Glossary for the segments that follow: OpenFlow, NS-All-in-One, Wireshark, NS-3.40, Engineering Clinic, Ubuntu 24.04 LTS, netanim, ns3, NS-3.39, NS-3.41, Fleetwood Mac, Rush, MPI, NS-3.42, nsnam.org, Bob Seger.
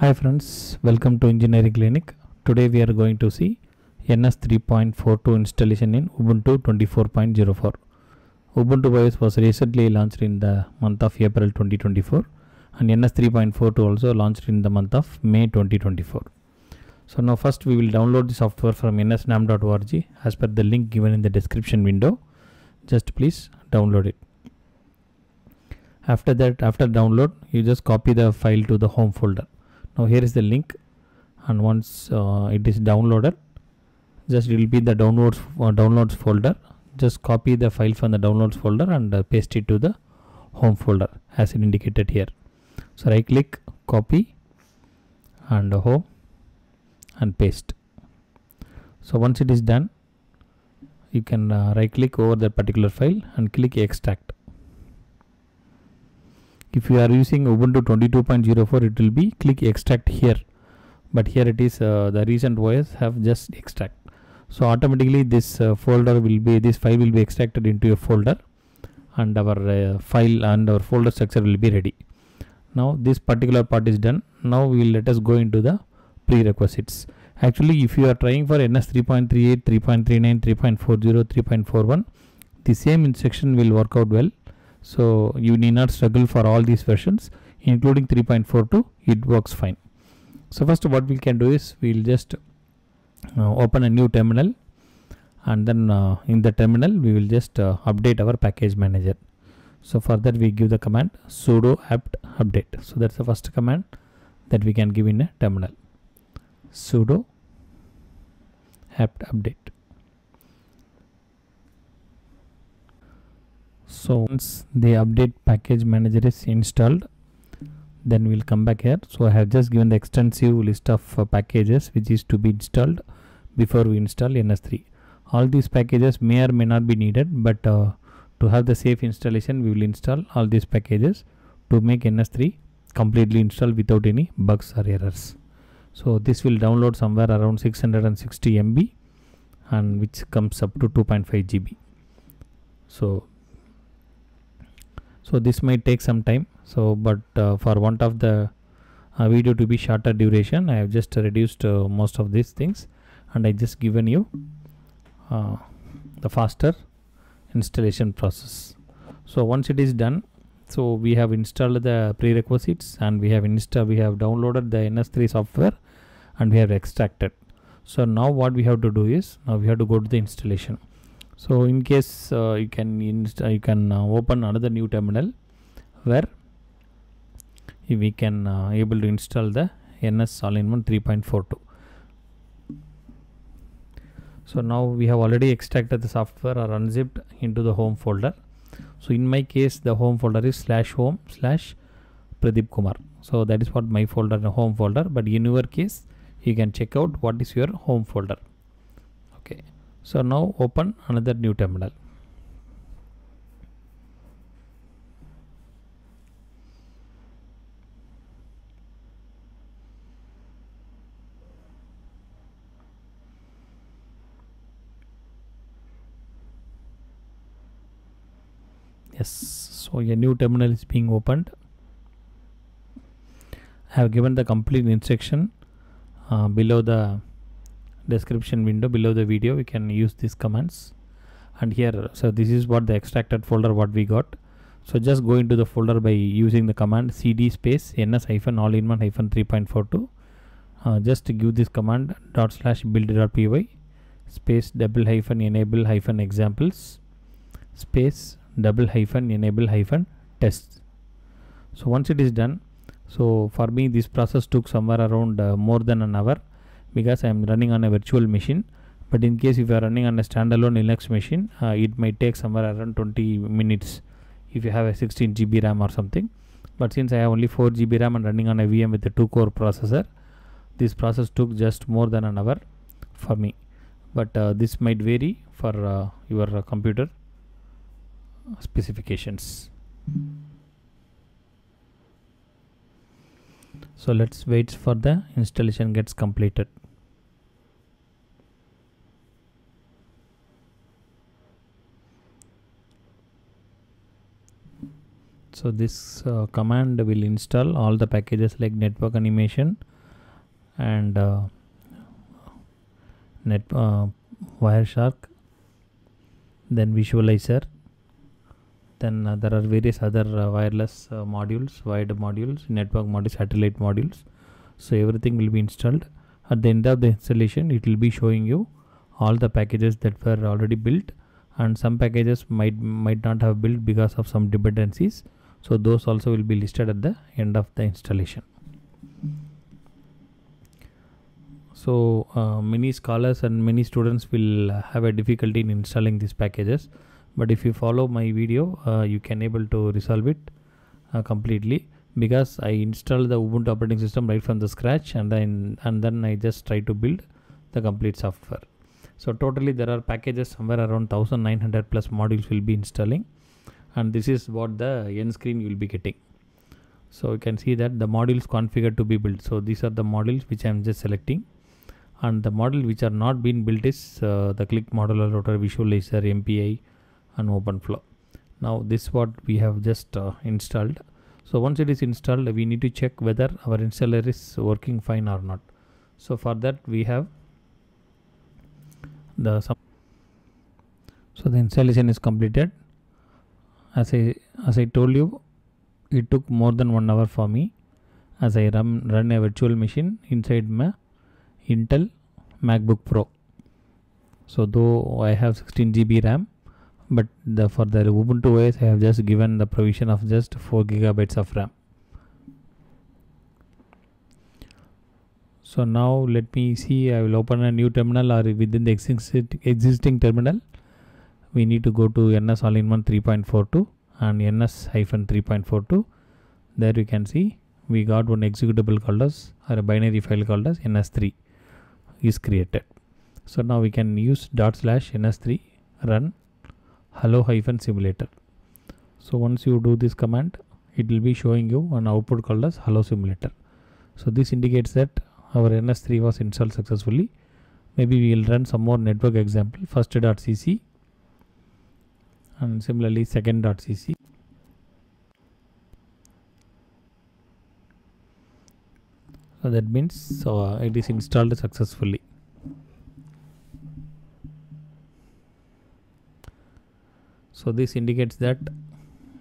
Hi friends, welcome to Engineering Clinic. Today we are going to see NS-3.42 installation in Ubuntu 24.04. Ubuntu BIOS was recently launched in the month of April 2024 and NS-3.42 also launched in the month of May 2024. So now first we will download the software from nsnam.org as per the link given in the description window. Just please download it. After that, after download, you just copy the file to the home folder. Now here is the link, and once it is downloaded, just it will be the downloads folder. Just copy the file from the downloads folder and paste it to the home folder as it indicated here. So right click, copy, and home, and paste. So once it is done, you can right click over the particular file and click extract. If you are using Ubuntu 22.04, it will be click extract here, but here it is the recent OS have just extract. So automatically this file will be extracted into a folder, and our file and our folder structure will be ready. Now this particular part is done. Now we will let us go into the prerequisites. Actually, if you are trying for NS-3.38, 3.39, 3.40, 3.41, the same instruction will work out well. So you need not struggle for all these versions, including 3.42. It works fine. So first, what we can do is we'll just open a new terminal, and then in the terminal we will just update our package manager. So for that we give the command sudo apt update. So that's the first command that we can give in a terminal. Sudo apt update. So once the update package manager is installed, then we'll come back here. So I have just given the extensive list of packages which is to be installed before we install NS3. All these packages may or may not be needed, but to have the safe installation, we will install all these packages to make NS3 completely installed without any bugs or errors. So this will download somewhere around 660 MB and which comes up to 2.5 GB. So this might take some time, so but for want of the video to be shorter duration, I have just reduced most of these things, and I just given you the faster installation process. So once it is done, so we have installed the prerequisites, and we have downloaded the NS3 software, and we have extracted. So now what we have to do is, now we have to go to the installation. So in case you can open another new terminal where we can able to install the NS-All-in-One 3.42. So now we have already extracted the software or unzipped into the home folder. So in my case, the home folder is /home/Pradeep Kumar. So that is what my folder, the home folder. But in your case, you can check out what is your home folder. Okay. So now open another new terminal. Yes, so a new terminal is being opened. I have given the complete instruction below the description window, below the video. We can use these commands, and here, so this is what the extracted folder what we got. So just go into the folder by using the command cd ns-all-in-1 3.42. Just to give this command ./build.py --enable-examples --enable-test. So once it is done, so for me this process took somewhere around more than an hour, because I am running on a virtual machine. But in case if you are running on a standalone Linux machine, it might take somewhere around 20 minutes if you have a 16 GB RAM or something. But since I have only 4 GB RAM and running on a VM with a 2-core processor, this process took just more than an hour for me. But this might vary for your computer specifications. So let's wait for the installation gets completed. So this command will install all the packages like network animation, and Wireshark, then visualizer, then there are various other wireless modules, wired modules, network modules, satellite modules. So everything will be installed. At the end of the installation, it will be showing you all the packages that were already built, and some packages might not have built because of some dependencies. So those also will be listed at the end of the installation. So many scholars and many students will have a difficulty in installing these packages, but if you follow my video, you can able to resolve it completely, because I installed the Ubuntu operating system right from the scratch, and then I just try to build the complete software. So totally there are packages somewhere around 1900 plus modules will be installing, and this is what the end screen you will be getting. So you can see that the modules configured to be built. So these are the modules which I am just selecting, and the model which are not been built is the click modular router, visualizer, MPI and OpenFlow. Now this what we have just installed. So once it is installed, we need to check whether our installer is working fine or not. So for that we have the so the installation is completed. As I told you, it took more than 1 hour for me, as I run a virtual machine inside my Intel MacBook Pro. So though I have 16 GB RAM, but for the Ubuntu OS I have just given the provision of just 4 gigabytes of RAM. So now let me see, I will open a new terminal, or within the existing terminal we need to go to NS-All-in-One 3.42 and NS-3.42. There you can see we got one executable called as, or a binary file called as NS3 is created. So now we can use /NS3 run hello-simulator. So once you do this command, it will be showing you an output called as hello simulator. So this indicates that our NS3 was installed successfully. Maybe we will run some more network example, first.cc and similarly second.cc. So that means it is installed successfully. So this indicates that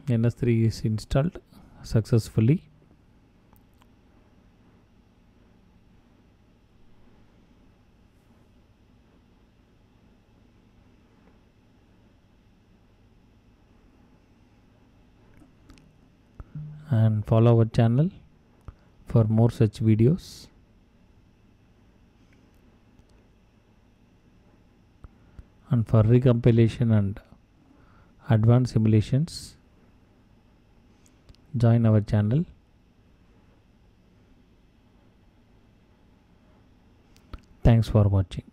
NS3 is installed successfully. And follow our channel for more such videos. And for recompilation and advanced simulations, join our channel. Thanks for watching.